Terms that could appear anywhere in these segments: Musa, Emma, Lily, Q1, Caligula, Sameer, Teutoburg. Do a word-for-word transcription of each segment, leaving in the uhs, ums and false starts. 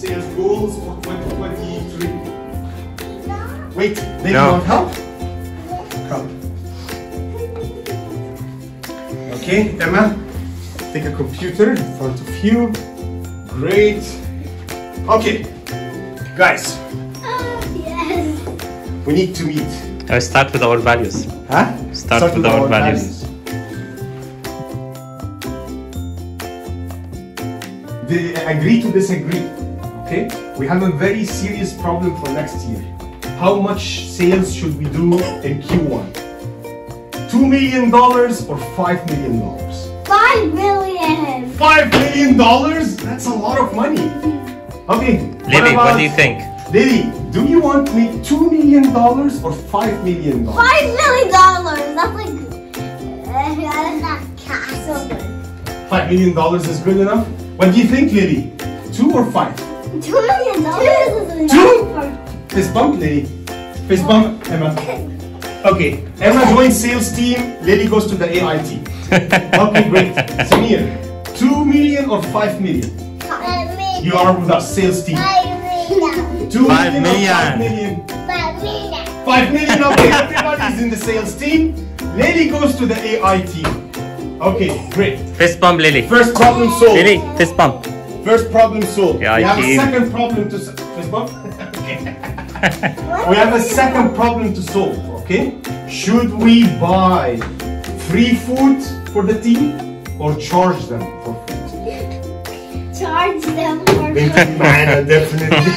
sales goals for twenty twenty-three. No. Wait, they no. want help? Help. Okay, Emma, take a computer in front of you. Great. Okay, guys. Oh, yes. We need to meet. I start with our values. Huh? Start, start with, with our, our values. values. They agree to disagree, okay? We have a very serious problem for next year. How much sales should we do in Q one? two million dollars or five million dollars? five million dollars! five million dollars? That's a lot of money. Okay, Lily, what, what do you think? Lily, do you want me two million dollars or five million dollars? five million dollars! That's like... That's not cash. five million dollars is good enough? What do you think, Lily? Two or five? Two million dollars. Two? Fist bump, Lily. Fist bump, Emma. Okay, Emma joins sales team. Lily goes to the A I team. Okay, great. Sameer, two million or five million? Five million. You are with our sales team. Five million. Two five million. million. Five million. Five million. Five million. Okay, everybody's in the sales team. Lily goes to the A I team. Okay, great. Fist bump, Lily. First problem solved. Lily, fist bump. First problem solved. Yeah, we have team. a second problem to solve. Fist bump? Okay. We have a second problem to solve, okay? Should we buy free food for the team or charge them for food? Charge them for food. Definitely.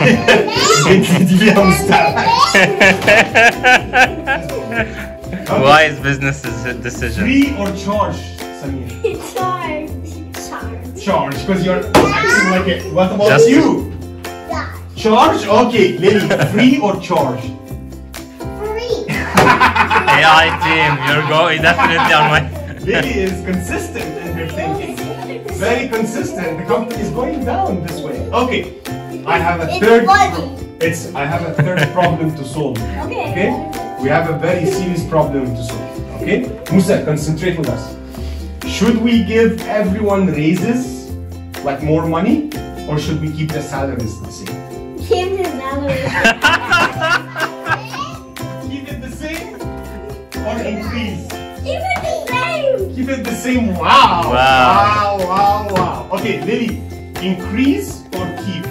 Wise business decision. Free or charge? Charge. Charge. Charge, because you're acting like it. What about Just you? Charge. Charge? Okay, Lily, free or charge? Free. A I team, you're going definitely on my... Lily is consistent in her thinking. Very consistent. The company is going down this way. Okay, I have a it's third... It's I have a third problem to solve. Okay. Okay. We have a very serious problem to solve. Okay? Musa, concentrate with us. Should we give everyone raises, like more money, or should we keep the salaries the same? Keep the salaries. Keep it the same or increase? Keep it the same. Keep it the same. Wow. Wow. Wow. Wow. wow. Okay, Lily, increase or keep?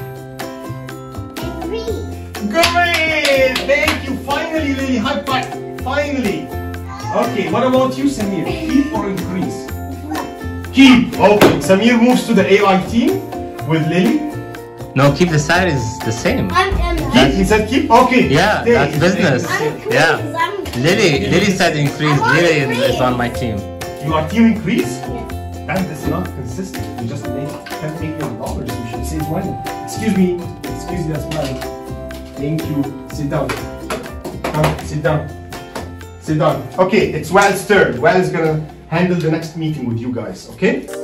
Increase. Great. Thank you. Finally, Lily. High five. Finally. Okay. What about you, Sameer? Keep or increase? Keep. Okay, Sameer moves to the A I team with Lily. No, keep the salaries the same. I'm Emma. Keep, he said keep. Okay. Yeah, Stay. that's business. I'm increase. Yeah. I'm Lily, Lily said increase. Lily increase. is on my team. You are team increase? Yeah. That is not consistent. You just made ten million dollars. You should save money. Excuse me. Excuse me, that's mine. Thank you. Sit down. Come, sit down. Sit down. Okay, it's Wal's turn. Wal's gonna handle the next meeting with you guys, okay?